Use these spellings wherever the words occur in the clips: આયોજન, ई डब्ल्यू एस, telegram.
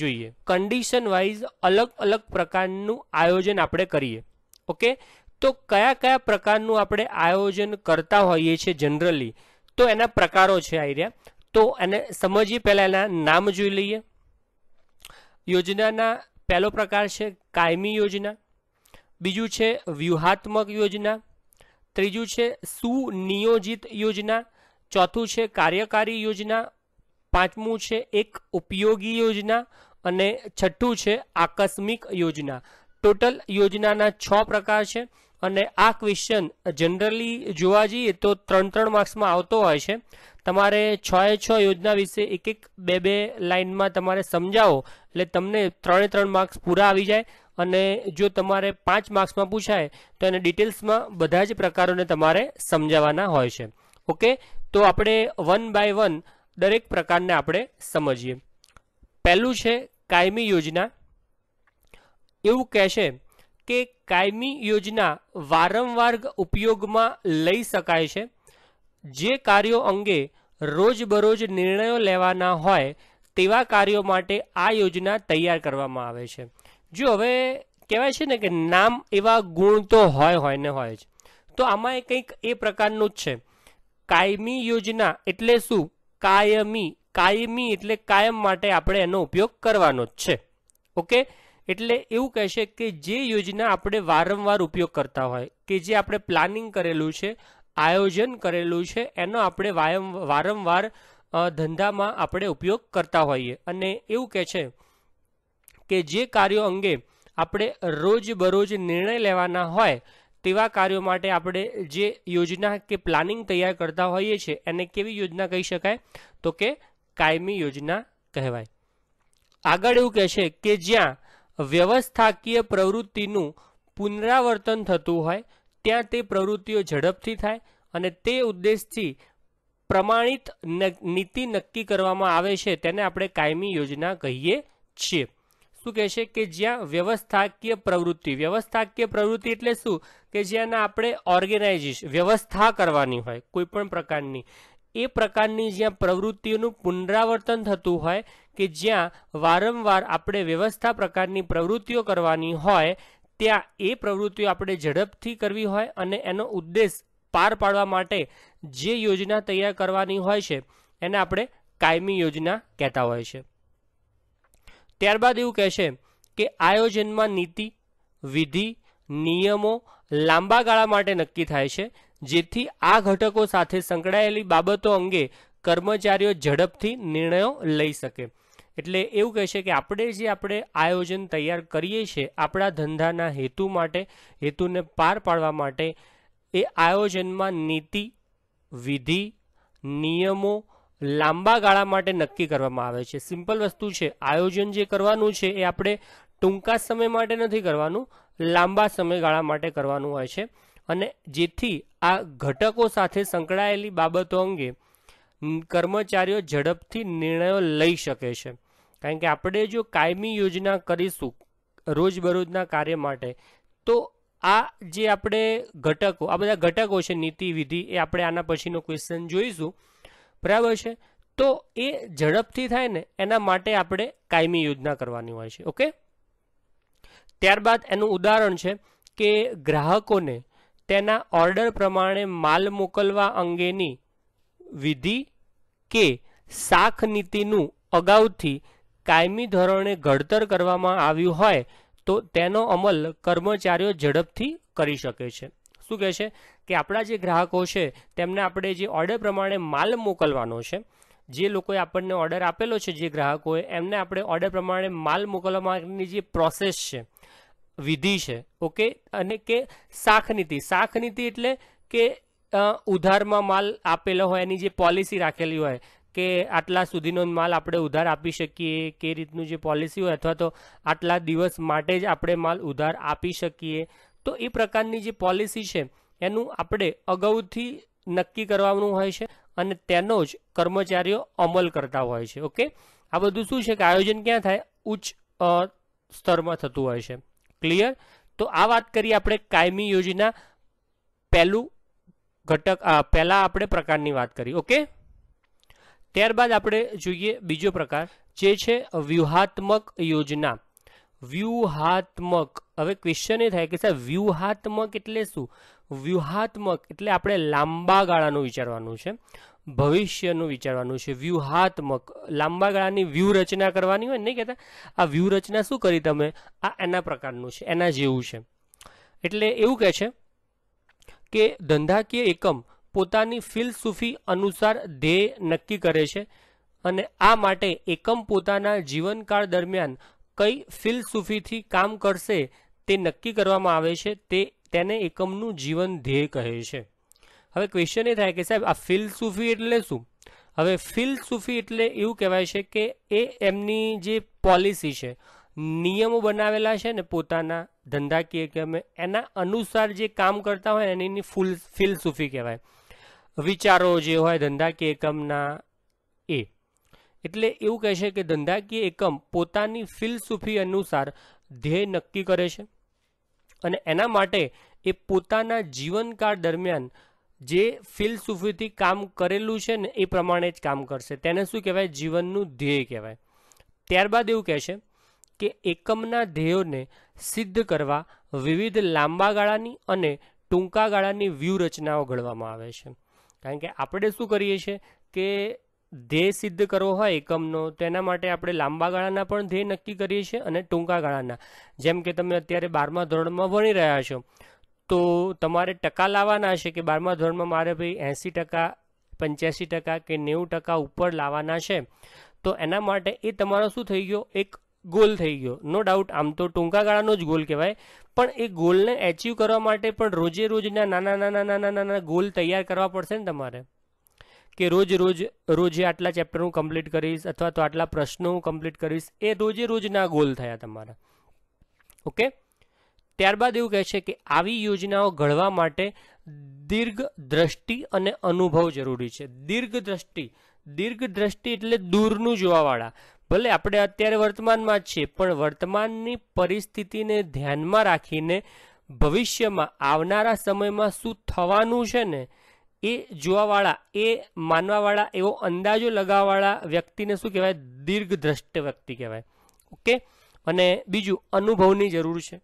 જોઈએ condition wise अलग अलग प्रकारનું आयोजन આપણે કરીએ ओके। तो કયા કયા પ્રકારનું આપણે आयोजन करता હોઈએ છે જનરલી तो એના પ્રકારો છે આઈડિયા तो એને સમજીએ પહેલા એના નામ જોઈ લઈએ। યોજનાના પહેલો પ્રકાર છે કાયમી યોજના, બીજું છે વ્યૂહાત્મક યોજના, ત્રીજું છે સુનિયોજિત યોજના, ચોથું છે કાર્યકારી યોજના, पांचमू है एक उपयोगी योजना अने छठू है आकस्मिक योजना। टोटल योजना 6 प्रकार है अने आ क्वेश्चन जनरली जोवा जीए तो 3-3 मार्क्स में आवतो होय छे। तमारे 6 योजना विषे एक एक बे लाइन में तमारे समझाओ एटले तमने 3-3 मार्क्स पूरा आवी जाए अने जो तमारे 5 मार्क्स में पूछाय तो एने डिटेल्स में बधा ज प्रकारों ने तमारे समझावाना होय छे ओके। तो आपणे वन बाय वन दरेक प्रकार ने आपणे समझिए। पहलू है कायमी योजना। एवं कहे कि कायमी योजना वारंवार उपयोग में लई शकाय छे, जे कार्यों अंगे रोजबरोज निर्णयों लेवाना होय तेवा कार्यों माटे आ योजना तैयार करवामां आवे छे। जो हवे कहेवाय छे ने के नाम एवा गुण तो होय होय ने होय ज, तो आमां कंईक ए प्रकारनुं ज छे। कायमी योजना एटले शुं? कायमी, कायमी एटले कायम माटे आपणे एनो उपयोग करवानो छे ओके। एटले एवुं कहेशे के जे योजना आपणे वारंवार उपयोग करता होय के जे आपणे प्लानिंग करेलुं छे आयोजन करेलुं छे एनो आपणे वारंवार धंधामां आपणे उपयोग करता होईए अने एवुं कहे छे के जे कार्यो अंगे आपणे रोजबरोज निर्णय लेवाना होय तेवा कार्यों माटे आपणे जे योजना के प्लानिंग तैयार करता होईए छे एने केवी योजना कही शकाय तो के कायमी योजना कहेवाय। आगळ एवुं कहे छे के ज्यां व्यवस्थाकीय प्रवृत्तिनुं पुनरावर्तन थतुं होय त्यां ते प्रवृत्तिओ झडपथी थाय अने ते उद्देशथी प्रमाणित नीति नक्की करवामां आवे छे तेने आपणे कायमी योजना कहीए छीए। शुं कहे छे के ज्यां व्यवस्थाकीय प्रवृत्ति, व्यवस्थाकीय प्रवृत्ति एटले शुं के जेना आपणे ऑर्गेनाइजेशन व्यवस्था करवानी होय कोईपण प्रकारनी, ए प्रकारनी ज्यां प्रवृत्तिओनुं पुनरावर्तन थतुं होय के ज्यां वारंवार आपणे व्यवस्था प्रकारनी प्रवृत्तिओ करवानी होय त्यां ए प्रवृत्तिओ आपणे झडपथी करवी होय अने एनो उद्देश पार पाडवा माटे जे योजना तैयार करवानी होय छे एने आपणे कायमी योजना कहेता होय छे। त्यारबाद एवुं कहे छे के आयोजन में नीति, विधि, नियमों लांबा गाळा माटे नक्की थाय छे, जेथी आ घटकों साथे संकळायेली बाबतो अंगे कर्मचारीओ झडपथी निर्णयो लई शके। एटले एवुं कहे छे के आपणे जे आपणे आयोजन तैयार करीए छे आपणा धंधाना हेतु माटे, हेतुने पार पाडवा माटे ए आयोजन में नीति, विधि, नियमों लांबा गाळा माटे नक्की करवामां आवे छे। सिंपल वस्तु छे, आयोजन जे करवानुं छे ए आपणे टूंका समय माटे नथी करवानुं, लांबा समयगाळा माटे करवानुं होय छे अने जेथी आ घटको साथे संकळायेली बाबतो अंगे कर्मचारीओ झडपथी निर्णयो लई शके छे। कारण के आपणे जो कायमी योजना करीशुं रोजबरोजना कार्य माटे तो आ जे आपणे घटको, आ बधा घटको छे नीति, विधि ए आपणे आना पछीनो क्वेश्चन जोईशुं बराबर है। तो ये झड़पथी थाय ने एना माटे आपणे कायमी योजना करवानी होय छे ओके। त्यारबाद एनु उदाहरण है कि ग्राहकों ने तेना ऑर्डर प्रमाणे माल मोकलवा अंगेनी विधि के साख नीतिनुं अगाउथी कायमी धोरणे घडतर करवामां आव्युं होय तो तेनो अमल कर्मचारीओ झड़पथी करी शके छे। शुं कहे छे के आपणा जे ग्राहको छे तेमने आपणे जे ऑर्डर प्रमाणे माल मोकलवानो छे, जे लोकोए आपणने ऑर्डर आपेलो छे जे ग्राहकोए एमने आपणे ऑर्डर प्रमाणे माल मोकलवा माटेनी जे प्रोसेस छे, विधि छे ओके अने के साख नीति, साख नीति एटले के उधारमां माल आपेलो होय एनी जे पॉलिसी राखेली होय के आटला सुधीनो माल आपणे उधार आपी शकीए के रीतनुं जे पॉलिसी होय अथवा तो आटला दिवस माटे ज आपणे माल उधार आपी शकीए तो ए प्रकारनी जे पॉलिसी है एनु आपणे अगाउथी नक्की करवानुं होय छे अने तेनो ज कर्मचारीओ अमल करता होय छे ओके। आ बधुं शुं छे के आयोजन क्यां थाय? उच्च स्तर में थतुं होय छे। क्लियर? तो आ वात करी आपणे कायमी योजना पहेलुं घटक, पहेला आपणे प्रकारनी वात करी ओके। त्यारबाद आपणे जोईए बीजो प्रकार જે છે व्यूहात्मक योजना। व्यूहात्मक, हवे क्वेश्चन ए थाय के साहेब व्यूहात्मक एटले शुं? व्यूहात्मक एटले आपणे लांबा गाळानुं विचारवानुं छे, भविष्यनुं विचारवानुं छे। व्यूहात्मक लांबा गाळानी व्यूहरचना करवानी होय, नहीं कहेता आ व्यूहरचना शुं करी तमे, आ एना प्रकारनुं छे, एना जेवुं छे। एटले एवुं कहे छे के धंधाकीय एकम पोतानी फिलसुफी अनुसार ध्येय नक्की करे छे अने आ माटे एकम पोताना जीवनकाळ दरमियान कई फिलसुफी थी काम करशे ते नक्की करवामां आवे छे, तेने एकमनुं जीवन ध्येय कहे छे। हवे क्वेश्चन ए थाय के साहेब आ फिलसुफी एटले शुं? हवे फिलसुफी एटले एवुं कहेवाय छे के ए एमनी जे पॉलिसी छे, नियमो बनावेला छे ने पोताना धंधाकीय एकमे, एना अनुसार जे काम करता होय एनी फिलसुफी कहेवाय। विचारो जे होय धंधाकीय एकमना ए एटले एवुं कहे छे के धंधाकीय एकम पोतानी फिलसुफी अनुसार ध्येय नक्की करे छे अने एना माटे ए पोताना जीवनकाळ दरमियान जे फिलसुफीथी काम करेलुं छे ने ए प्रमाणे ज काम करशे, तेने शुं कहेवाय? जीवननुं ध्येय कहेवाय। त्यारबाद एवुं कहे छे के एकमना ध्येयोने सिद्ध करवा विविध लांबा गाळानी अने टूंका गाळानी व्यूहरचनाओ घडवामां आवे छे। कारण के आपणे शुं करीए छीए के ध्येय सिद्ध करवो होय एकमनो तो एना माटे आपणे लांबा गाळाना पण ध्येय नक्की करीए छीए अने टूंका गाळाना। जेम के तमे अत्यारे 12मા ધોરણમાં ભણી રહ્યા છો तो तमारे टका लाववाना छे के 12મા ધોરણમાં मारे भाई 80% 85% के 90% उपर लाववाना छे, तो एना माटे ए तमारो शुं थई गयो? एक गोल थई गयो। नो डाउट आम तो टूंका गाळानो ज गोल कहेवाय, पण ए गोल ने एचीव करवा माटे पण रोजे रोजना नाना नाना नाना नाना गोल तैयार करवा पड़शे ने तमारे, के रोज रोज रोजे आटला चैप्टर हूँ कम्प्लीट करीश अथवा तो आटला प्रश्नों हूँ कम्प्लीट करीश, ए रोजे रोजना गोल थया तमारा। ओके, त्यारबाद एवुं कहे छे के आवी योजनाओ घडवा माटे दीर्घ दृष्टि अने अनुभव जरूरी छे। दीर्घ दृष्टि, दीर्घ दृष्टि एटले दूरनुं जोवावाळा। भले आपणे अत्यारे वर्तमानमां छीए पण वर्तमाननी परिस्थितिने ध्यानमां राखीने भविष्यमां आवनारा समयमां शुं थवानुं छे ने ए जोवावाळा, ए मानवावाळा, एवो अंदाजो लगावाळा व्यक्तिने शुं कहेवाय? दीर्घद्रष्ट व्यक्ति कहेवाय। ओके, अने बीजू अनुभवनी जरूर छे।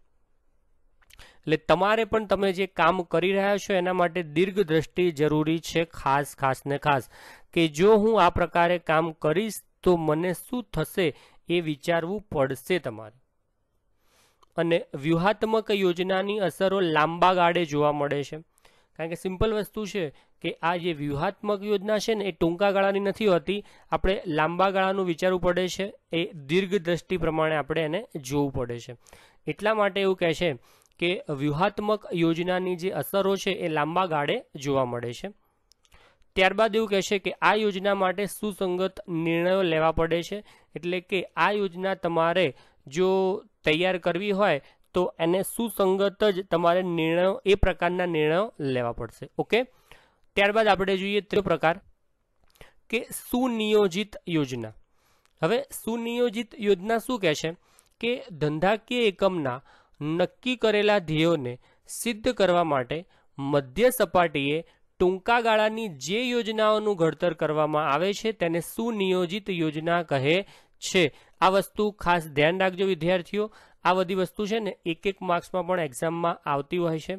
एटले तमारे पण तमे जे काम करी रह्या छो एना माटे दीर्घ दृष्टि जरूरी छे। खास खास ने खास के जो हूँ आ प्रकारे काम करीश तो मने शुं थशे ए विचारवुं पड़शे तमारे। अने व्यूहात्मक योजनानी असरो लांबा गाळे जोवा मळे छे। कारण के सीम्पल वस्तु है कि आ जे व्यूहात्मक योजना है ने टूंका गाळानी नथी होती, आपणे लांबा गाळानुं विचारवुं पड़े छे, ए दीर्घ दृष्टि प्रमाणे आपणे एने जोवुं पड़े छे। एटला माटे एवुं कहे छे के व्यूहात्मक योजनानी जे असरो है ए लांबा गाळे जोवा मळे छे। त्यारबाद एवुं कहे छे के आ योजना माटे सुसंगत निर्णयो लेवा पड़े छे। एटले के आ योजना तमारे जो तैयार करवी होय तो एने सुसंगत ज तमारे निर्णयों, ए प्रकारना निर्णयों लेवा पड़शे। ओके, त्यारबाद आपणे जोईए त्रीजो प्रकार के सुनियोजित योजना। हवे सुनियोजित योजना शुं कहे छे के धंधाकीय एकमना नक्की करेला ध्येयोने सिद्ध करवा माटे मध्य सपाटीए टूंका गाळानी जे योजनाओनुं घडतर करवामां आवे छे तेने सुनियोजित योजना कहे छे। आ वस्तु खास ध्यान राखजो विद्यार्थीओ, आ बधी वस्तु है ने एक एक मार्क्स में एक्जाम में आती हो है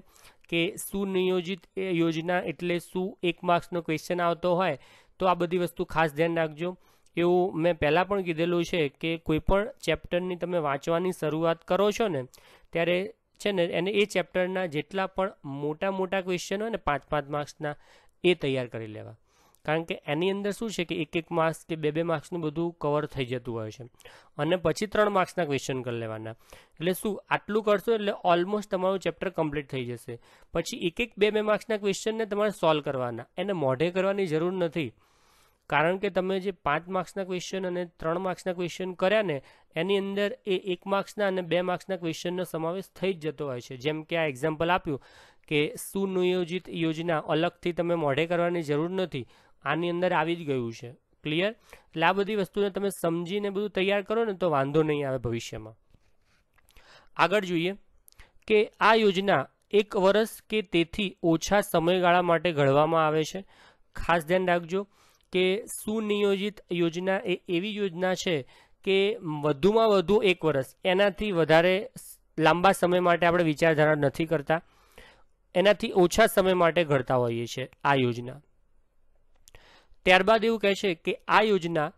कि सुनियोजित योजना एटले शू, एक मार्क्स क्वेश्चन आता हो तो आ बधी वस्तु खास ध्यान रखो। एवं मैं पहला पण कीधेलू है कि कोईपण चैप्टर तमे वाँचवानी शुरुआत करो छो ने त्यारे छे ने एने ए चैप्टरना जेटला पण मोटा मोटा क्वेश्चन हो ने 5-5 मार्क्सना ए तैयार करी लेवा। कारण के एनी अंदर शू है कि 1-1 मार्क्स के 2-2 मार्क्स बधु कवर थी जत हो, पीछे 3 मार्क्स क्वेश्चन कर लेवाना। एटले शू आटलू करशो एटले ऑलमोस्ट तमारो चैप्टर कम्प्लीट थी जशे। पछी 1-1, 2-2 मार्क्स क्वेश्चन ने तमारे सॉल्व करवाना, एने मोढे करवानी जरूर नहीं। कारण के तमे जे 5 मार्क्स क्वेश्चन अने 3 मार्क्स क्वेश्चन कर्या ने एनी अंदर ए 1 मार्क्स अने 2 मार्क्स क्वेश्चन समावेश थई जतो होय छे। जेम के आ एक्जाम्पल आप्युं के सुनियोजित योजना अलग थी तमे मोढे करवानी जरूर नहीं, आनी अंदर आ गयु है। क्लियर? एटले आ बधी वस्तु ने तमे समजीने बधुं तैयार करो ने तो वांधो नहीं आवे भविष्य में। आगळ जोईए के आ योजना 1 वर्ष के तेथी ओछा समयगाळा माटे घडवामां आवे छे। खास ध्यान राखजो के सुनियोजित योजना ए एवी योजना है कि वधुमां वधु एक वर्ष एनाथी वधारे लांबा समय माटे आपणे विचारधारा नहीं करता, एनाथी ओछा समय माटे घडता होय छे आ योजना। त्यारबाद एवुं कहे छे कि आ योजना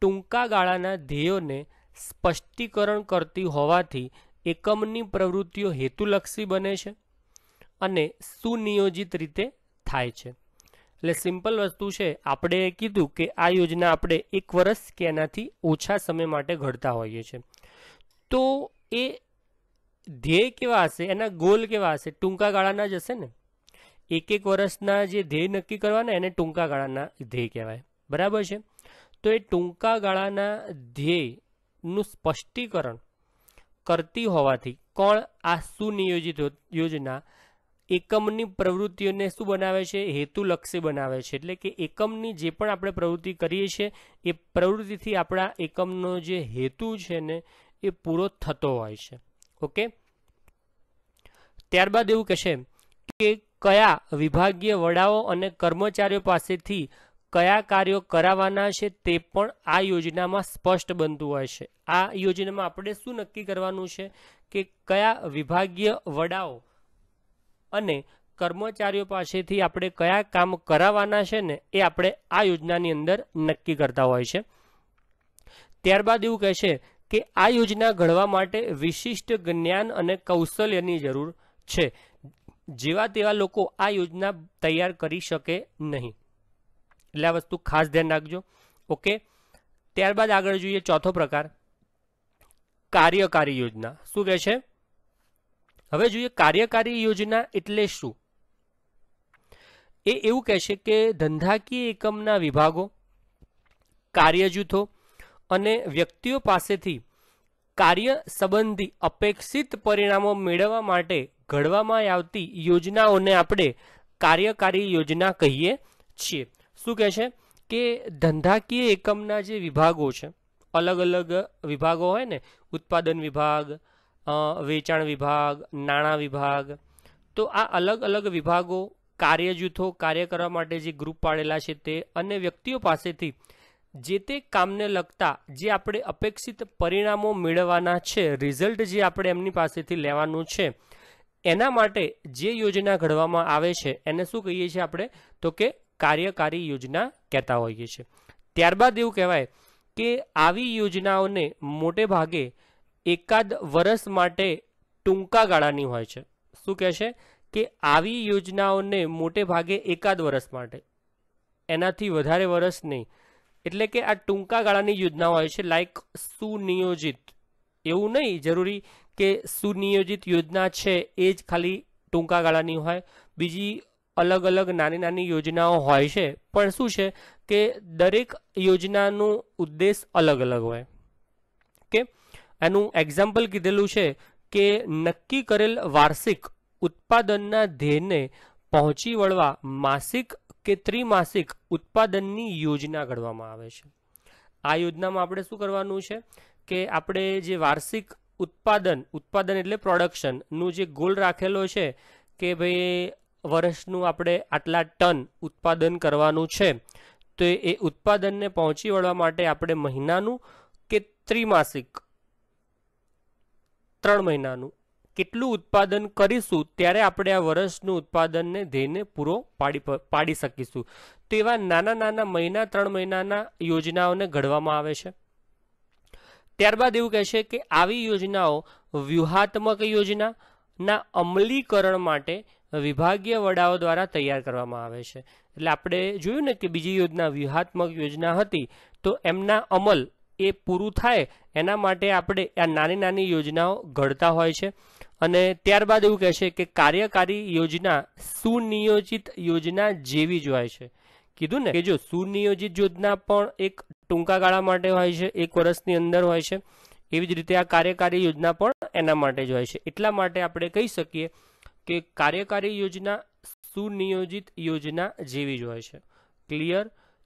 टूंका गाळाना ध्येयोने स्पष्टीकरण करती होवाथी एकमनी प्रवृत्तिओ हेतुलक्षी बने छे अने सुनियोजित रीते थाय छे। એટલે સિમ્પલ વસ્તુ છે, આપણે કીધું કે આ યોજના આપણે એક વર્ષ કે એનાથી ઓછા સમય માટે ઘડતા હોઈએ છીએ, તો એ ધ્યેય કેવા હશે, એના ગોલ કેવા હશે, ટૂંકા ગાળાના જ હશે ને। એક એક વર્ષના જે ધ્યેય નક્કી કરવાના એને ટૂંકા ગાળાના ધ્યેય કહેવાય, બરાબર છે। તો એ ટૂંકા ગાળાના ધ્યેયનું સ્પષ્ટીકરણ કરતી હોવાથી કોણ આ સુનિયોજિત યોજના एकमनी प्रवृत्तिओं ने शू बनावे छे, हेतुलक्षी बनावे छे। एटले के एकमनी जे पण आपणे प्रवृत्ति करीए छे ए प्रवृत्तिथी आपणा एकमनो जे हेतु छे ने ए पूरो थतो होय छे। ओके, त्यारबाद एवुं कहेशे के कया विभागीय वडाओ अने कर्मचारीओ पासेथी कया कार्यो करावाना छे ते पण आ योजनामां स्पष्ट बनतुं होय छे। आ योजनामां आपणे शुं नक्की करवानुं छे के कया विभागीय वडाओ अने कर्मचारीओ पासेथी आपणे कया काम करावाना छे ने ए आपणे आ योजनानी अंदर नक्की करता होय छे। त्यारबाद एवुं कहे छे के आ योजना घडवा माटे विशिष्ट ज्ञान अने कौशल्यनी जरूर छे, जेवा तेवा लोको आ योजना तैयार करी शके नहीं। एटले आ वस्तु खास ध्यान राखजो। ओके, त्यारबाद आगळ जोईए चौथो प्रकार कार्यकारी योजना। शुं कहे छे हवे जोईए कार्यकारी योजना एटले शुं। ए एवुं कहे छे के धंधाकीय एकमना विभागों, कार्यजूथों अने व्यक्तिओ पासेथी कार्य संबंधी अपेक्षित परिणामों मेळववा माटे घडवामां आवती योजनाओने आपणे कार्यकारी योजना कहीए छीए। शुं कहे छे के धंधाकीय एकमना जे विभागों छे, अलग अलग विभागों होय ने, उत्पादन विभाग, वेचाण विभाग, नाणां विभाग, तो आ अलग अलग विभागों, कार्यजूथों, कार्य करवा माटे जे ग्रुप पाडेला छे ते अने व्यक्तिओ पासेथी जे ते कामने लगता जे आपणे अपेक्षित परिणामों मेळववाना छे, रिजल्ट जे आपणे एमनी पासेथी लेवानुं छे, एना माटे जे योजना घडवामां आवे छे एने शुं कहीए छीए आपणे, तो के कार्यकारी योजना कहेता होईए छीए। त्यारबाद एवुं कहेवाय के आवी योजनाओने मोटे भागे एकाद वर्ष माटे टूंका गाळानी होय छे। शुं कहे छे के आवी योजनाओने मोटे भागे एकाद वर्ष माटे, एनाथी वधारे वर्ष नहीं। एटले के आ टूंका गाळानी योजना होय छे, लाइक सुनियोजित। एवुं नहीं जरूरी के सुनियोजित योजना छे ए ज खाली टूंका गाळानी होय, बीजी अलग अलग नानी नानी योजनाओ होय छे, पण शुं छे के दरेक योजनानो उद्देश अलग अलग होय। ओके, एनु एक्जाम्पल कीधेलू है कि नक्की करेल वार्षिक उत्पादनना ध्येयने पहोंची वळवा मासिक के त्रिमासिक उत्पादननी योजना घडवामां आवे छे। आ योजनामां आपणे शुं करवानुं छे के आपणे जे वार्षिक उत्पादन एटले प्रोडक्शन नुं जे गोल राखेलो छे के भाई वर्षनुं आपणे आटला टन उत्पादन करवानुं छे, तो ए उत्पादनने पहोंची वळवा माटे आपणे महीनानुं के त्रिमासिक 3 મહિનાનું કેટલું ઉત્પાદન કરીશું ત્યારે આપણે આ વર્ષનું ઉત્પાદનને ધ્યેયને પૂરો પાડી શકીશું, તેવા નાના નાના મહિના 3 મહિનાના યોજનાઓને ઘડવામાં આવે છે। ત્યારબાદ એવું કહે છે કે આવી યોજનાઓ વ્યૂહાત્મક યોજનાના અમલીકરણ માટે વિભાગીય વડાઓ દ્વારા તૈયાર કરવામાં આવે છે। એટલે આપણે જોયું ને કે બીજી યોજના વ્યૂહાત્મક યોજના હતી, તો એમના અમલ ए पूरुं थाय एना माटे आपणे आ नानी नानी योजनाओ घडता होय छे। अने त्यारबाद एवुं कहे छे के कार्यकारी योजना सुनियोजित योजना जेवी ज होय छे। कीधुं ने के जो सुनियोजित योजना पण एक टूंका गाळा माटे होय छे, एक वर्षनी अंदर होय छे, एवी ज रीते आ कार्यकारी योजना पण एना माटे ज होय छे। एटला माटे आपणे कही सकीए के कार्यकारी योजना सुनियोजित योजना जेवी ज होय छे। क्लियर।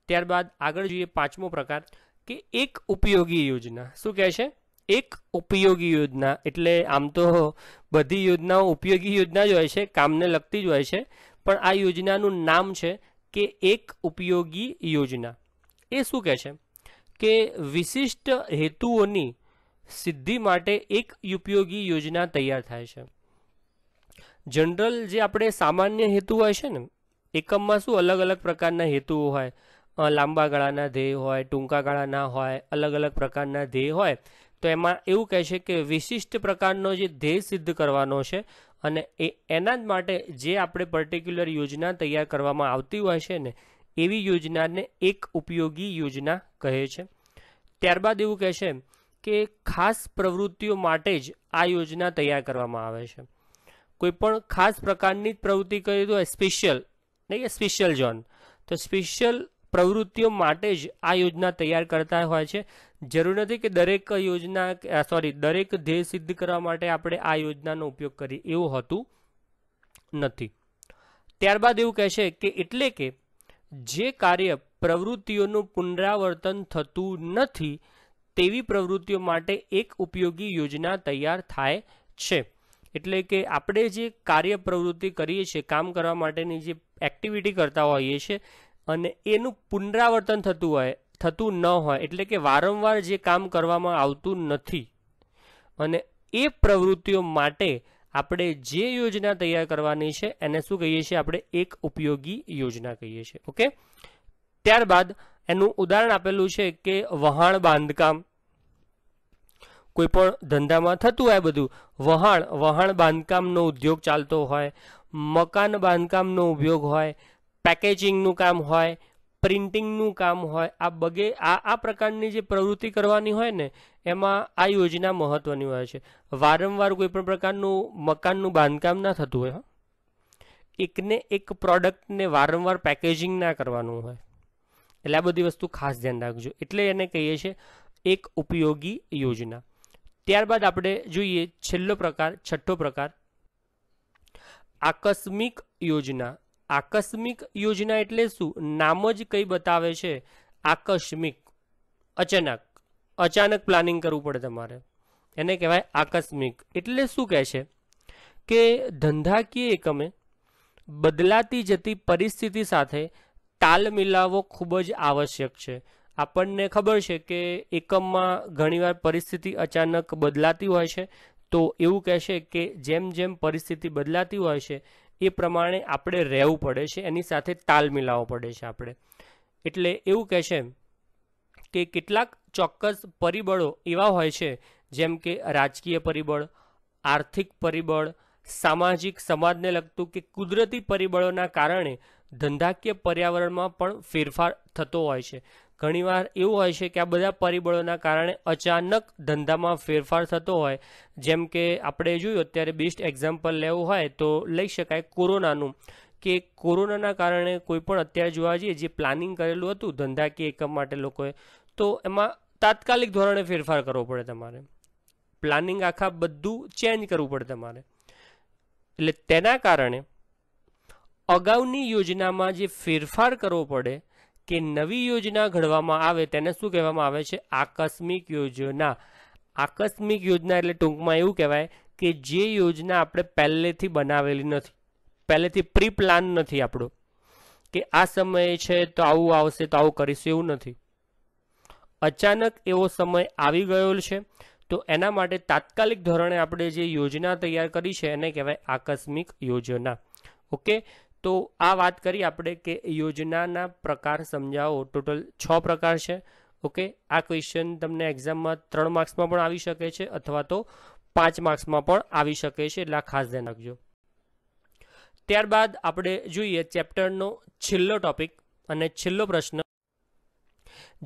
त्यारबाद आगळ जोईए पांचमो प्रकार कि एक उपयोगी योजना। शुं कहे छे एक उपयोगी योजना, एटले आम तो बधी योजनाओं उपयोगी योजना ज होय छे, कामने लगती ज होय छे, पण आ योजनानुं नाम छे कि एक उपयोगी योजना। ए शू कहे के विशिष्ट हेतुओं की सिद्धि माटे एक उपयोगी योजना तैयार थाय छे। जनरल जे आपणे सामान्य हेतु होय छे ने एकम में शू अलग अलग प्रकारना हेतुओ होय, लांबा गाळाना ध्येय होय, टूंका गाळाना होय, अलग अलग प्रकारना ध्येय होय। तो एमां एवुं कहे छे के विशिष्ट प्रकारनो जे ध्येय सिद्ध करवानो छे अने एना ज माटे जे आपणे पर्टिक्युलर योजना तैयार करवामां आवती होय छे ने एवी योजनाने एक उपयोगी योजना कहे छे। त्यारबाद एवुं कहे छे के खास प्रवृत्तिओ माटे ज आ योजना तैयार करवामां आवे छे। कोईपण खास प्रकारनी प्रवृत्ति कही तो स्पेशियल नहीं स्पेशियल जोन, तो स्पेशियल प्रवृत्तिओ माटे ज आ योजना तैयार करता होय छे। जरूर नहीं कि दरेक योजना सॉरी दरेक ध्येय सिद्ध करवा माटे आपणे आ योजनानो उपयोग करीए एवुं होतुं नथी। त्यारबाद एवुं कहे छे के एटले के जे कार्य प्रवृत्तिओनुं पुनरावर्तन थतुं नथी तेवी प्रवृत्तिओ माटे एक उपयोगी योजना तैयार थाय छे। एटले के आपणे जे कार्य प्रवृत्ति करीए छे, काम करवा माटेनी जे एक्टिविटी करता होईए छे अने एनुं पुनरावर्तन थतुं न होय एटले के वारंवार जे काम करवामां आवतुं नथी अने ए प्रवृत्तिओ माटे आपणे जे योजना तैयार करवानी छे एने शुं कहीए छीए आपणे एक उपयोगी योजना कहीए छीए। ओके, त्यारबाद एनुं उदाहरण आपेलुं छे के वहाण बांधकाम, कोईपण धंधा में थतुं होय बधुं वहाण, वहाण बांधकामनो उद्योग चालतो होय, मकान बांधकामनो उद्योग होय, पेकेजिंगनुं काम होय, प्रिंटिंगनुं काम होय, आ बगे आ प्रकारनी जे प्रवृत्ति करवानी होय ने एमां आ योजना महत्वनी होय छे। वारंवार कोईपण प्रकारनुं मकाननुं बांधकाम ना थतुं होय, एकने एक प्रोडक्टने वारंवार पेकेजिंग ना करवानुं होय, एटले आ बधी वस्तु खास ध्यान राखजो, एटले एने कहीए छे एक उपयोगी योजना। त्यारबाद आपणे जोईए छेल्लो प्रकार, छठ्ठो प्रकार आकस्मिक योजना। आकस्मिक योजना एटले शुं? नाम ज कई बतावे छे, आकस्मिक, अचानक, अचानक प्लानिंग करवुं पड़े तमारे, एने कहेवाय आकस्मिक। एटले शुं कहे छे के धंधाकीय एकमे बदलाती जती परिस्थिति साथे ताल मिलावो खूब ज आवश्यक है। आपने खबर है कि एकम में घणीवार परिस्थिति अचानक बदलाती होय छे, तो एवं कहेशे कि जेम जेम परिस्थिति बदलाती होय छे ए प्रमाणे आपणे रहेवुं पड़े छे, एनी साथे ताल मिलावो पड़े छे आपणे। एटले एवं कहेशे कि केटलाक चोक्कस परिबळो एवा होय छे जेम के राजकीय परिबळ, आर्थिक परिबळ, सामाजिक समाजने लगतुं के कुदरती परिबळोना कारणे धंधाकीय पर्यावरण में पण फेरफार थतो होय छे। घणीवार एवुं होय छे के आ बधा परिबळोना कारणे अचानक धंधा में फेरफार थतो होय, जेम के आपणे जोयुं अत्यारे बेस्ट एक्जाम्पल लेवुं होय तो लई शकाय कोरोनानुं, के कोरोनाना कारणे कोईपण अत्यारे जोवा जईए जे प्लानिंग करेलुं हतुं धंधाकीय एकम माटे लोकोए तो एमां तात्कालिक धोरणे फेरफार करवो पड़े तमारे, प्लानिंग आखा बधुं चेन्ज करवुं पड़े तमारे। एटले तेना कारणे अगाऊनी योजना में जो फेरफार करवो पड़े कि नवी योजना घड़वामां आवे तेने शुं कहेवामां आवे छे? आकस्मिक योजना। आकस्मिक योजना एटले टूंकमां एवुं कहेवाय कि जे योजना आपणे पहेलेथी बनावेली नथी, पहेलेथी प्री प्लान नथी आपणो कि आ समय छे तो आवुं आवशे तो आवुं करीशुं एवुं नथी, अचानक एवो समय आवी गयो छे तो एना माटे तात्कालिक धोरणे आपणे जे योजना तैयार करी छे एने कहेवाय आकस्मिक योजना। ओके, तो आ बात करी आपणे के योजना ना प्रकार समझाओ, टोटल 6 प्रकार है। ओके, आ क्वेश्चन तमने एक्जाम में 3 मार्क्स में पण आवी शके छे अथवा तो 5 मार्क्स में पण आवी शके छे, एटले खास ध्यान राखजो। त्यारबाद आपणे जोईए चेप्टर नो छेल्लो टॉपिक अने छेल्लो प्रश्न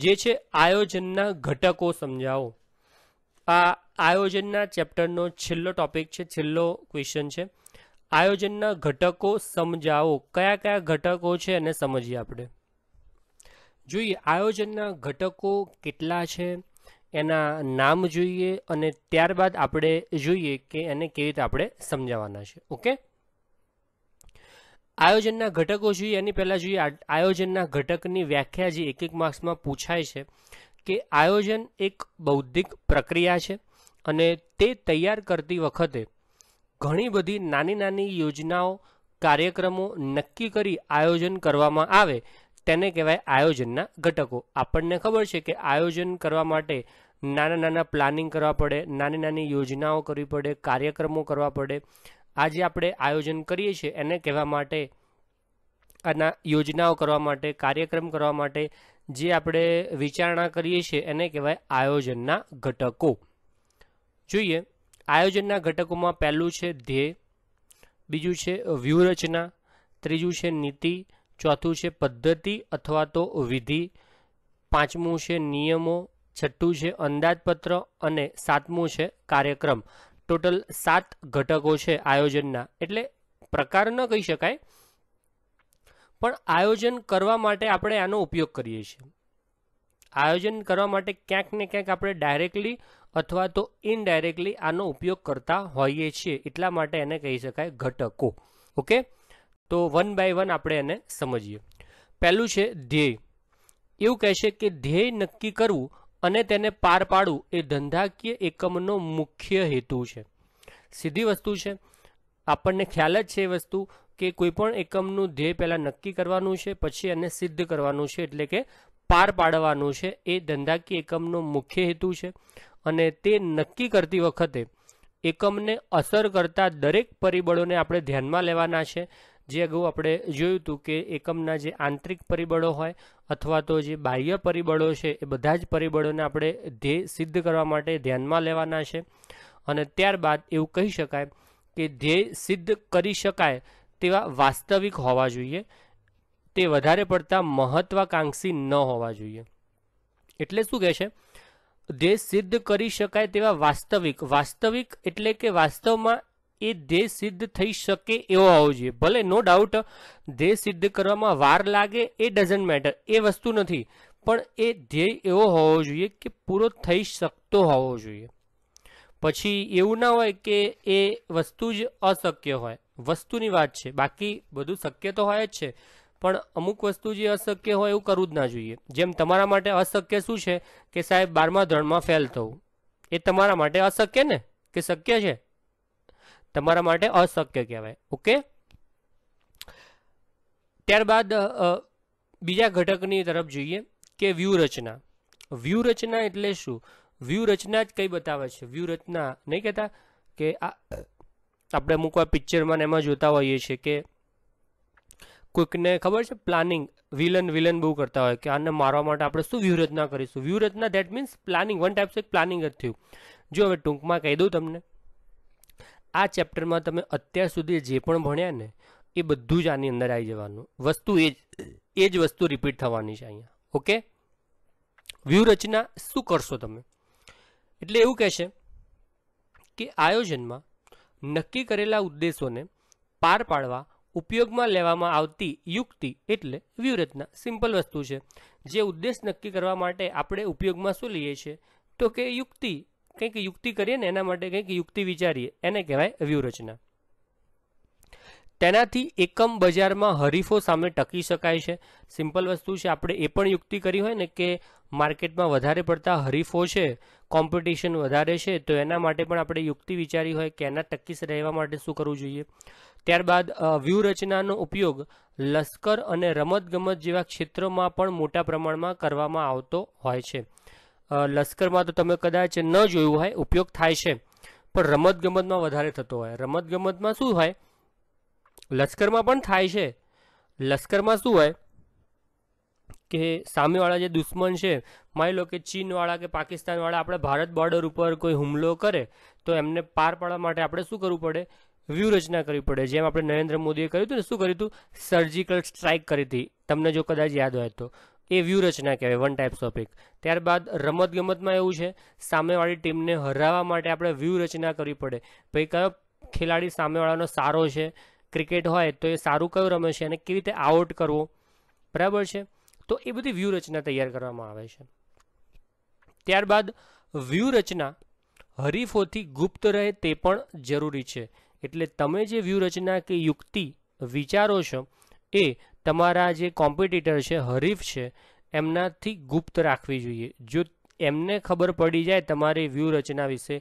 जे छे आयोजनना घटको समझाओ। आ आयोजनना चेप्टरनो छेल्लो टॉपिक छे, छेल्लो क्वेश्चन छे आयोजनना घटको समझाओ। क्या क्या घटको छे अने समझीए आपणे। जोईए आयोजनना घटको केटला छे, एना नाम जोईए अने त्यारबाद आपणे जोईए के एने केवी रीते आपणे समजाववाना छे। ओके, आयोजनना घटको जोईए एनी पहेला जोईए आयोजनना घटकनी व्याख्या जे 1 मार्क्स में पूछाय छे के आयोजन एक बौद्धिक प्रक्रिया छे अने ते तैयार करती वखते घणी बधी नानी नानी योजनाओं, कार्यक्रमों नक्की करी आयोजन करवामां आवे તેને કહેવાય આયોજનના ઘટકો। આપણને ખબર છે કે આયોજન કરવા માટે નાના નાના પ્લાનિંગ કરવા પડે, નાની નાની યોજનાઓ કરવી પડે, કાર્યક્રમો કરવા પડે। આજે આપણે આયોજન કરીએ છીએ એને કહેવા માટે, આના યોજનાઓ કરવા માટે, કાર્યક્રમ કરવા માટે જે આપણે વિચારણા કરીએ છીએ એને કહેવાય આયોજનના ઘટકો। જોઈએ આયોજનના ઘટકોમાં પહેલું છે ધ્યેય, બીજું છે વ્યૂહરચના, ત્રીજું છે નીતિ, चौथू है पद्धति अथवा तो विधि, पांचमू है नियमों, छठू है अंदाजपत्र और सातमू है कार्यक्रम। टोटल 7 घटकों है आयोजनना। एटले प्रकार न कही शकाय पण आयोजन करवा माटे आपणे आनो उपयोग करीए छीए। आयोजन करवा माटे क्यांक ने क्यांक आपणे डायरेक्टली अथवा तो इनडायरेक्टली आनो उपयोग करता होईए छीए, एटला माटे एने कही शकाय घटको। ओके, तो वन बाय वन आपणे एने समझीए। पहेलुं छे ध्येय। एवुं कहेशे के ध्येय नक्की करवुं अने तेने पार पाडवुं ए धंधाकीय एकमनो मुख्य हेतु छे। सीधी वस्तु छे, आपणने ख्याल ज छे वस्तु के कोईपण एकमनुं ध्येय पहेला नक्की करवानुं छे, पछी एने सिद्ध करवानुं छे, एटले के पार पाडवानुं छे। ए धंधाकीय एकमनो मुख्य हेतु छे अने ते नक्की करती वखते एकमने असर करता दरेक परिबळोने आपणे ध्यानमां लेवाना छे। जे अगौ आपणे जोयुं हतुं के एकमना जे आंतरिक परिबळो होय अथवा तो जे बाह्य परिबळो छे ए बधा ज परिबळोने आपणे ध्येय सिद्ध करवा माटे ध्यानमां लेवाना छे अने त्यारबाद एवुं कही शकाय के ध्येय सिद्ध करी शकाय तेवा वास्तविक होवा जोईए, ते वधारे पड़ता महत्वाकांक्षी न होवा जोईए। एटले शुं कहेशे ध्येय सिद्ध करी शकाय तेवा वास्तविक एटले के वास्तवमां ए ध्येय सिद्ध थई शके एवो होवो जोईए। भले नो डाउट ध्येय सिद्ध करवामां वार लागे ए डजंट मेटर, ए वस्तु नथी, पण ए ध्येय एवो होवो जोईए के पूरो थई शकतो होवो जोईए। पछी एवुं ना होय के ए वस्तु ज अशक्य होय। वस्तुनी वात छे, बाकी बधुं शक्य तो होय ज छे, पण अमुक वस्तु जे अशक्य होय एवुं करवुं ज ना जोईए। जेम तमारा माटे अशक्य शुं छे के साहेब 12मા ધોરણમાં ફેલ થવું, એ તમારા માટે અશક્ય ને કે શક્ય છે? तमारा माटे अशक्य कहेवाय। ओके, त्यारबाद बीजा घटकनी तरफ जोईए के व्यूहरचना। व्यूहरचना एटले शुं? व्यूहरचना ज कई बतावे छे। व्यूहरचना नहीं कहता के आपणे अमुक वार पिक्चरमां एमां जोता होईए छे के कोईकने खबर छे प्लानिंग, विलन बहु करता होय के आने मारवा माटे आपणे शुं व्यूहरचना करीशुं। व्यूहरचना that means planning, one type of planning ज थयुं। जो हवे टूंकमां कही दऊं तमने, आ चैप्टर में तमे अत्यार सुधी जे पण भण्या ने ए बधुं ज आनी अंदर आई जवानुं। वस्तु एज वस्तु रिपीट थवानी छे अहींया। ओके, व्यूहरचना शुं करशो तमे? एटले एवुं कहेशे के आयोजनमां नक्की करेला उद्देशोने पार पाडवा उपयोगमां लेवामां आवती युक्ति एटले व्यूहरचना। सिम्पल वस्तु छे, जे उद्देश नक्की करवा माटे आपणे उपयोगमां शुं लईए छीए तो के युक्ति, कंईक युक्ति करीए ने एना माटे कंईक युक्ति विचारीए, एने कहेवाय व्यूहरचना। तेनाथी एकम बजारमां हरीफो सामे टकी शकाय छे। सिम्पल वस्तु छे, आपणे ए पण युक्ति करी होय ने के मार्केटमां वधारे पड़ता हरीफो छे, कॉम्पिटिशन वधारे छे, तो एना माटे पण आपणे युक्ति विचारी होय के एना टकी रहेवा माटे शुं करवुं जोईए। त्यारबाद व्यूहरचनानो उपयोग लश्कर अने रमतगमत जेवा क्षेत्रोमां पण मोटा प्रमाणमां करवामां आवतो होय छे। लश्कर में तो तमे कदाच न जोयुं होय, उपयोग थाय छे, पण रमतगमत में वधारे थतो होय। रमतगमत में शुं होय? लश्कर में पण थाय छे। लश्कर में शुं होय के सामेवाळा जे दुश्मन छे, मानी लो के चीनवाळा के पाकिस्तानवाळा आपणे भारत बॉर्डर उपर कोई हुमलो करे तो एमने पार पाडवा माटे आपणे शुं करवुं पड़े? व्यूहरचना करवी पड़े। जेम आपणे नरेन्द्र मोदीए कर्युं हतुं ने, शुं कर्युं हतुं? सर्जिकल स्ट्राइक करी थी, तमने जो कदाच याद होय तो। ए व्यूहरचना कहेवाय, वन टाइप्स ऑफ एक। त्यारबाद रमतगमतमां एवुं छे, सामेवाळी टीमने हराववा माटे आपणे व्यूहरचना करवी पड़े। भई कयो खिलाड़ी सामेवाळानो सारो छे, क्रिकेट होय तो ए सारू कयो रमे छे अने केवी रीते आउट करवो, बराबर छे? तो ए बधी व्यूहरचना तैयार करवामां आवे छे। त्यारबाद व्यूहरचना हरीफोथी गुप्त रहे ते पण जरूरी छे। एटले तमे जे व्यूहरचना के युक्ति विचारो छो ए तमारा जे कॉम्पिटिटर है, हरीफ है, एमनाथी गुप्त राखवी जोईए। जो एमने खबर पड़ी जाए तमारी व्यूहरचना विषे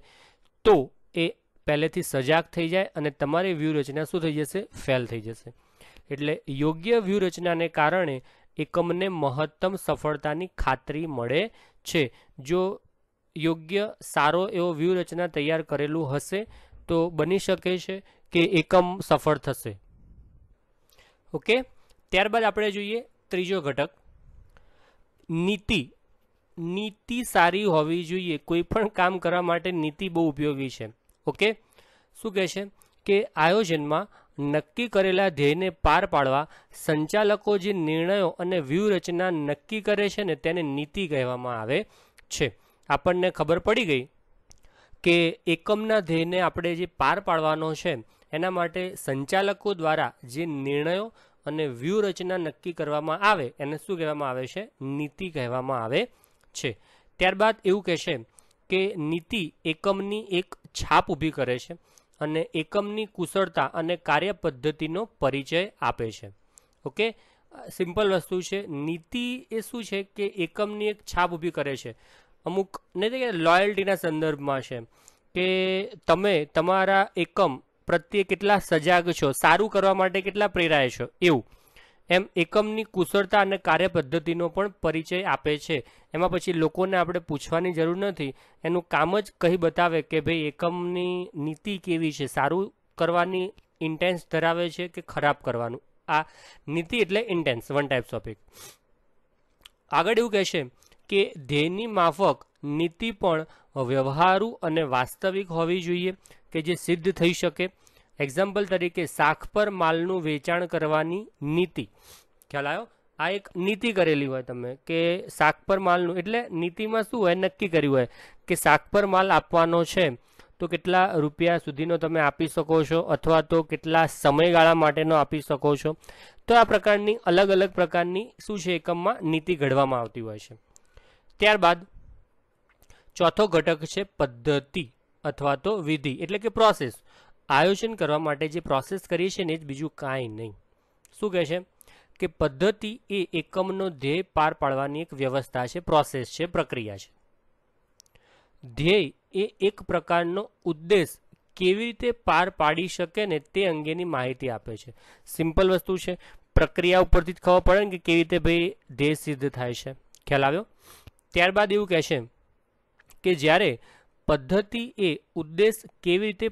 तो ए पहलेथी सजाग थी जाए अने तमारी व्यूहरचना शुं थई जशे? फेल थई जशे। एटले योग्य व्यूहरचनाने कारणे એકમને મહત્તમ સફળતાની ખાતરી મળે છે। જો યોગ્ય સારો એવો વ્યૂહરચના તૈયાર કરેલું હશે તો બની શકે છે કે એકમ સફળ થશે। ओके, ત્યારબાદ આપણે જોઈએ ત્રીજો ઘટક નીતિ। નીતિ સારી હોવી જોઈએ, કોઈ પણ કામ કરવા માટે નીતિ બહુ ઉપયોગી છે। ओके, શું કહે છે કે આયોજનમાં નક્કી કરેલા ધ્યેયને પાર પાડવા સંચાલકો જે નિર્ણયો અને વ્યૂહરચના નક્કી કરે છે ને તેને નીતિ કહેવામાં આવે છે। આપણને ખબર પડી ગઈ કે એકમના ધ્યેયને આપણે જે પાર પાડવાનો છે એના માટે સંચાલકો દ્વારા જે નિર્ણયો અને વ્યૂહરચના નક્કી કરવામાં આવે એને શું કહેવામાં આવે છે? નીતિ કહેવામાં આવે છે। ત્યારબાદ એવું કહેશે કે નીતિ એકમની એક છાપ ઊભી કરે છે અને એકમની કુશળતા અને કાર્ય પદ્ધતિનો પરિચય આપે છે। ઓકે, સિમ્પલ વસ્તુ છે। નીતિ એ શું છે કે એકમની એક છાપ ઊભી કરે છે। અમુક ને લોયલ્ટીના સંદર્ભમાં છે કે તમે તમારા એકમ પ્રત્યે કેટલા સજાગ છો, સારું કરવા માટે કેટલા પ્રેરાય છો, એવું એમ એકમની કુશળતા અને કાર્ય પદ્ધતિનો પણ પરિચય આપે છે। એમાં પછી લોકોને આપણે પૂછવાની જરૂર નથી, એનું કામ જ કહી બતાવે કે ભાઈ એકમની નીતિ કેવી છે, સારું કરવાની ઇન્ટેન્સ ધરાવે છે કે ખરાબ કરવાનું। આ નીતિ એટલે intense, one types of it. આગળ એવું કહેશે કે ધ્યેયની માફક નીતિ પણ વ્યવહારુ અને વાસ્તવિક હોવી જોઈએ કે જે સિદ્ધ થઈ શકે। એક્ઝામ્પલ તરીકે શાખ પર માલનું વેચાણ કરવાની નીતિ, ખ્યાલ આવ્યો? આ એક નીતિ કરેલી હોય તમે કે શાખ પર માલનું, એટલે નીતિમાં શું હોય, નક્કી કર્યું હોય કે શાખ પર માલ આપવાનો છે તો કેટલા રૂપિયા સુધીનો તમે આપી શકો છો અથવા તો કેટલા સમયગાળા માટેનો આપી શકો છો। તો આ પ્રકારની અલગ અલગ પ્રકારની શું છે, એકમમાં નીતિ ઘડવામાં આવતી હોય છે। ત્યારબાદ ચોથો ઘટક છે પદ્ધતિ अथवा तो विधि एटले के प्रोसेस। आयोजन करवा माटे जे प्रोसेस करीए छे ने ज बीजू कांई नहीं। शुं कहे छे के पद्धति ए एकमनो ध्येय पार पाडवानी एक व्यवस्था छे, प्रोसेस छे, प्रक्रिया छे। ध्येय ए एक प्रकारनो उद्देश केवी रीते पार पाडी शके ने ते अंगेनी माहिती आपे छे। सिम्पल वस्तु छे, प्रक्रिया उपरथी ज खबर पड़े के केवी रीते भाई ध्येय सिद्ध थाय छे, ख्याल आव्यो? त्यारबाद एवुं कहे छे के ज्यारे पद्धति ए उद्देश्य केवी रीते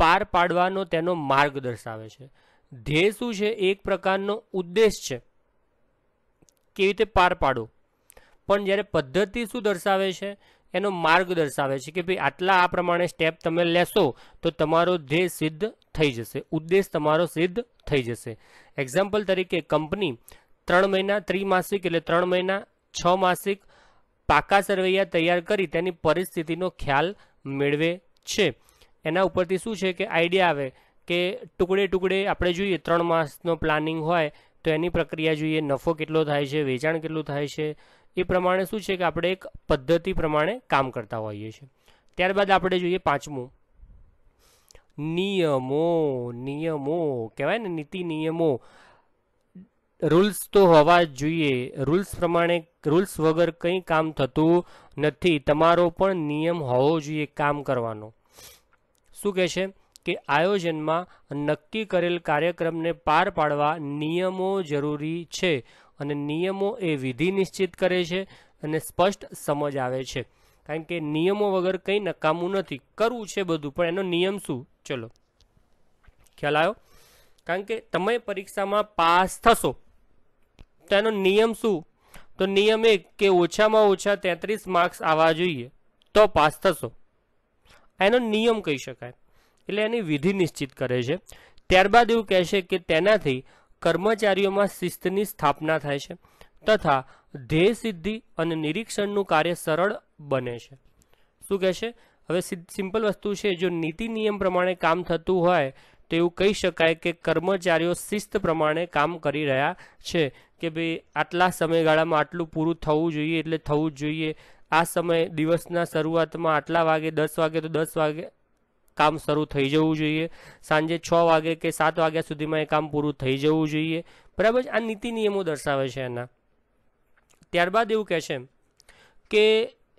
पार पाडवानो तेनो मार्ग दर्शावे छे। ध्येय शुं छे, एक प्रकारनो उद्देश्य छे, केवी रीते पार पाडो। पण ज्यारे पद्धति शुं दर्शावे छे, एनो मार्ग दर्शावे छे के भाई आटला आ प्रमाणे स्टेप तमे लेशो तो तमारो ध्येय सिद्ध थई जशे, उद्देश्य तमारो सिद्ध थई जशे। एक्झाम्पल तरीके कंपनी 3 મહિના ત્રિમાસિક એટલે 3 મહિના 6 માસિક पाका सरवैया तैयार करी तेनी परिस्थितिनो ख्याल मेळवे छे। एना उपरथी शुं छे के आइडिया आवे के टुकड़े टुकड़े आपणे जोईए 3 मासनो प्लानिंग होय तो एनी प्रक्रिया जोईए, नफो केटलो थाय छे, वेचाण केटलुं थाय छे, ए प्रमाणे शुं छे के आपणे एक पद्धति प्रमाणे काम करता होईए छे। त्यारबाद आपणे जोईए पांचमुं नियमो। नियमो कहेवाय ने, नीति नियमो रूल्स तो होवा जोईए। रूल्स प्रमाणे, रूल्स वगर कई काम थतुं नथी, तमारो पण नियम होवो जोईए काम करवानो। शुं कहे छे के आयोजनमां नक्की करेल कार्यक्रमने पार पाडवा नियमो जरूरी छे अने नियमो ए विधि निश्चित करे छे अने स्पष्ट समझ आवे छे। कारण के नियमो वगर कई नकामू नथी, करवू छे बधुं पण एनो नियम शुं, चलो ख्याल आव्यो? कारण के तमे परीक्षामां पास थशो तो एनो नियम शुं, तो नियम एक के ओछामां ओछा 33 मार्क्स आवा जोईए तो पास थशो, एनो नियम कही शकाय। एटले एनी विधि निश्चित करे छे। त्यारबाद एवुं कहे छे के तेनाथी कर्मचारीओमां शिस्तनी स्थापना थाय छे तथा ध्येय सिद्धि अने निरीक्षणनुं कार्य सरळ बने छे। शुं कहे छे? हवे सिम्पल वस्तु छे, जो नीति नियम प्रमाणे काम थतुं होय तो एवुं कही शकाय के कर्मचारीओ शिस्त प्रमाणे काम करी रह्या छे के भाई आटला समयगाळामां आटलुं पूरुं थवुं जोईए एटले थवुं ज जोईए। आ समय दिवसना शरूआतमां आटला वागे, 10 वागे तो 10 वागे काम शरू थई जवुं जोईए, सांजे 6 वागे के 7 वाग्या सुधीमां ए काम पूरुं थई जवुं जोईए, बराबर? आ नीति नियमो दर्शावे छे एना। त्यारबाद एवुं कहे छे के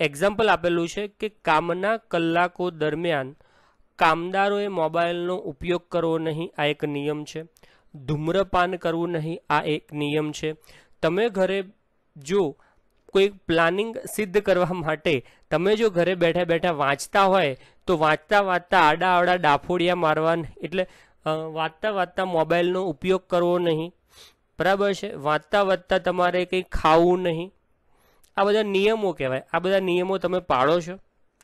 एक्झाम्पल आपेलुं छे के कामना कलाको दरमियान कामदारोए मोबाइलनो उपयोग करवो नहीं, आ एक नियम छे। धूम्रपान करवू नहीं, आ एक नियम है। तमे घरे जो कोई प्लानिंग सिद्ध करवा माटे तमे जो घरे बैठा बैठा वाँचता होय तो वाँचता वाँचता आडा आवडा डाफोड़िया मारवा एटले वाँचता वाँचता मोबाइलनो उपयोग करवो नहीं, बराबर है। वाँचता वाँचता तमारे कंई खावू नहीं। आ बधा नियमों कहेवाय। आ बधा नियमों तमे पाळो छो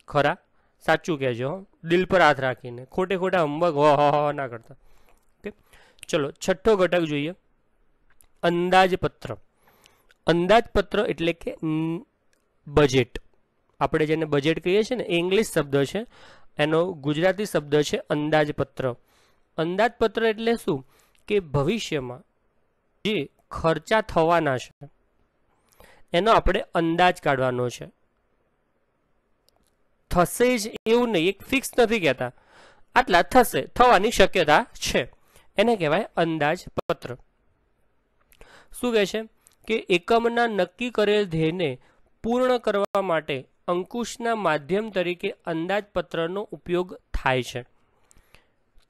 खरा? साचू कहेजो, दिल पर हाथ राखीने, खोटे खोटा हंबक हो ना करता। ओके, चलो छठो घटक जोईए, अंदाजपत्र। अंदाजपत्र एटले के बजेट। आपणे जेने बजेट कहीए छे ने इंग्लिश शब्द है, एनो गुजराती शब्द है अंदाजपत्र। अंदाजपत्र एटले शुं के भविष्य में जे खर्चा थवाना छे एनो आपणे अंदाज काढवानो छे। थशे ज एवुं नहीं, एक फिक्स नहीं कहता, आटला थशे, थवानी शक्यता छे, एने कहेवाय अंदाजपत्र। शुं कहे छे के एकमना नक्की करेल ध्येयने पूर्ण करवा माटे अंकुशना माध्यम तरीके अंदाजपत्रनो उपयोग थाय छे।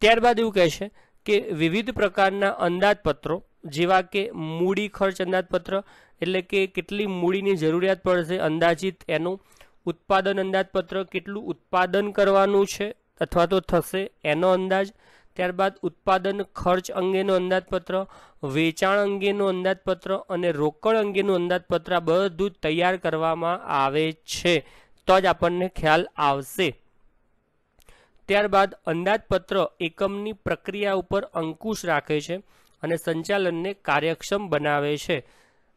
त्यारबाद एवुं कहे छे के विविध प्रकारना अंदाजपत्रों जेवा के मूड़ी खर्च अंदाजपत्र एटले के केटली मूड़ीनी जरूरियात पड़शे अंदाजित, एनुं उत्पादन अंदाजपत्र, केटलू उत्पादन करवानुं छे अथवा तो थशे एनो अंदाज। त्यारबाद उत्पादन खर्च अंगेनो अंदाजपत्र, वेचाण अंगेनो अंदाजपत्र अने रोकड़ अंगेनो अंदाजपत्र आ बधुं तैयार करवामां आवे छे तो ज आपणने ख्याल आवशे। त्यारबाद अंदाजपत्र एकमनी प्रक्रिया पर अंकुश राखे छे अने संचालनने कार्यक्षम बनावे छे।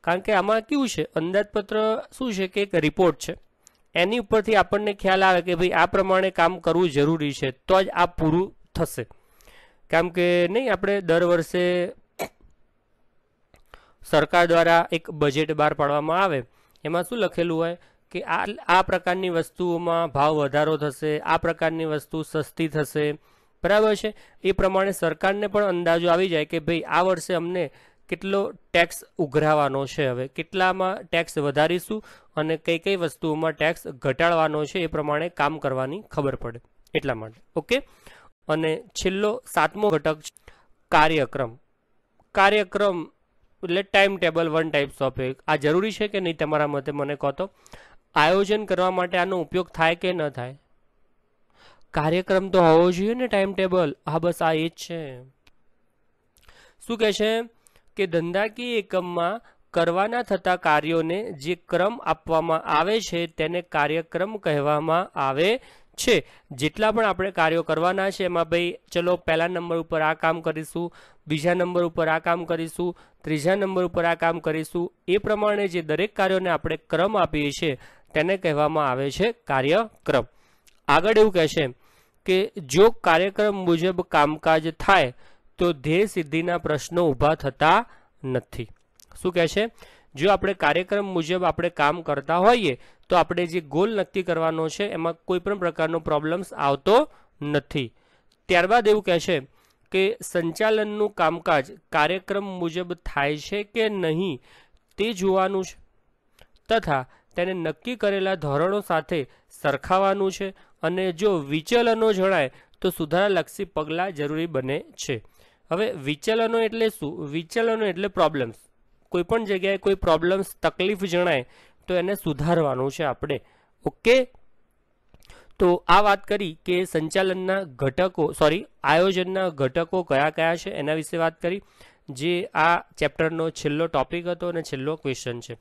कारण के आमां केवुं छे, अंदाजपत्र शुं छे के एक रिपोर्ट छे, एनी उपरथी आपणने ख्याल आवे के भाई आ प्रमाणे काम करवुं जरूरी छे तो ज आ पूरुं थशे। कारण के नहीं आपणे दर वर्षे सरकार द्वारा एक बजेट बहार पाडवामां आवे, एमां शुं लखेलुं होय के आ प्रकारनी वस्तुओमां भाव वधारो थशे, आ प्रकारनी वस्तु सस्ती थशे, बराबर है। ए प्रमाणे सरकारने पण अंदाजो आवी जाय के भाई आ वर्षे अमने केटलो टैक्स उघरावानो छे, हवे केटलामां टैक्स वधारीशुं अने कई कई वस्तुओमां टैक्स घटाडवानो छे, ए प्रमाणे काम करवानी खबर पड़े एटला माटे। ओके, अने छेल्लो सातमो घटक कार्यक्रम। कार्यक्रम एटले time table, one types of एक। आ जरूरी छे के नहीं तमारा मते मने कहो तो? आयोजन करवा माटे आनो उपयोग थाय के न थाय? कार्यक्रम तो होवो जोईए ने, टाइम टेबल। हाँ बस आ ए छे। शुं कहे छे के धंधाकीय एकम में करवाना थता कार्यों ने जे क्रम आपवामां आवे छे तेने कार्यक्रम कहेवामां आवे छे। जेटला पण आपणे कार्यो करवाना छे एमां भाई चलो पहला नंबर उपर आ काम करीशुं, बीजा नंबर उपर आ काम करीशुं, त्रीजा नंबर उपर आ काम करीशुं, ए प्रमाणे जे दरेक कार्योने आपणे क्रम आपीए छे तेने कहेवामां आवे छे कार्यक्रम। आगळ एवुं कहे छे के जो कार्यक्रम मुजब कामकाज थाय तो ध्येय सिद्धिना प्रश्नों उभा थता नथी। शुं कहे छे? जो आपणे कार्यक्रम मुजब आपणे काम करता होईए तो आपणे जे गोल नक्की करवानो छे एमां कोई पण प्रकारनो प्रॉब्लम्स आवतो नथी। त्यारबाद एवुं कहे छे के संचालननुं कामकाज कार्यक्रम मुजब थाय छे के नहीं ते जोवानुं छे तथा तेने नक्की करेला धोरणों साथे सरखावानुं छे अने जो विचलनो जणाय तो सुधारालक्षी पगलां जरूरी बने छे। हवे विचलनो एटले शुं? विचलनो एटले प्रॉब्लम्स। कोईपण जग्याए कोई प्रॉब्लम्स तकलीफ जणाय तो एने सुधारवानुं छे आपणे। ओके, तो आ वात करी के संचालनना घटको, सॉरी आयोजनना घटको कया कया छे एना विशे वात करी, जे आ चेप्टरनो छेल्लो टॉपिक हतो अने छेल्लो क्वेश्चन छे।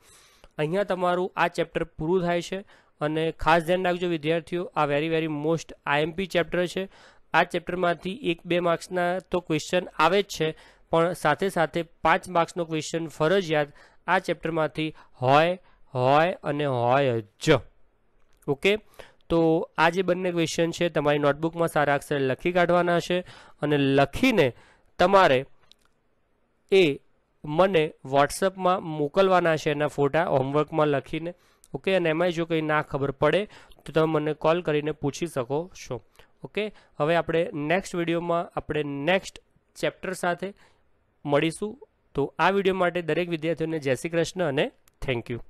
अहींया तमारुं आ चेप्टर पूरुं थाय छे अने खास ध्यान राखजो विद्यार्थीओ, आ very very most IMP chapter छे। आ चेप्टर में एक बे मार्क्सना तो क्वेश्चन आवे छे, पण साथे साथे 5 मार्क्सनो क्वेश्चन फरजियात आ चेप्टर में होय, होय अने होय ज। ओके, तो आ जे बंने क्वेश्चन छे तमारी नोटबुक में सारा अक्षर लखी काढवाना छे अने लखीने तमारे ए मने व्हाट्सएप में मोकलवाना छे एना फोटा होमवर्क में लखीने। ओके, अने एमांय जो कंई ना खबर पड़े तो तमे मने कॉल करीने पूछी शको छो। ओके, हवे आपणे नेक्स्ट विडियो में आपणे नेक्स्ट चैप्टर साथे मळीशुं। तो आ विडियो माटे दरेक विद्यार्थीओने जय श्री कृष्ण अने थैंक यू।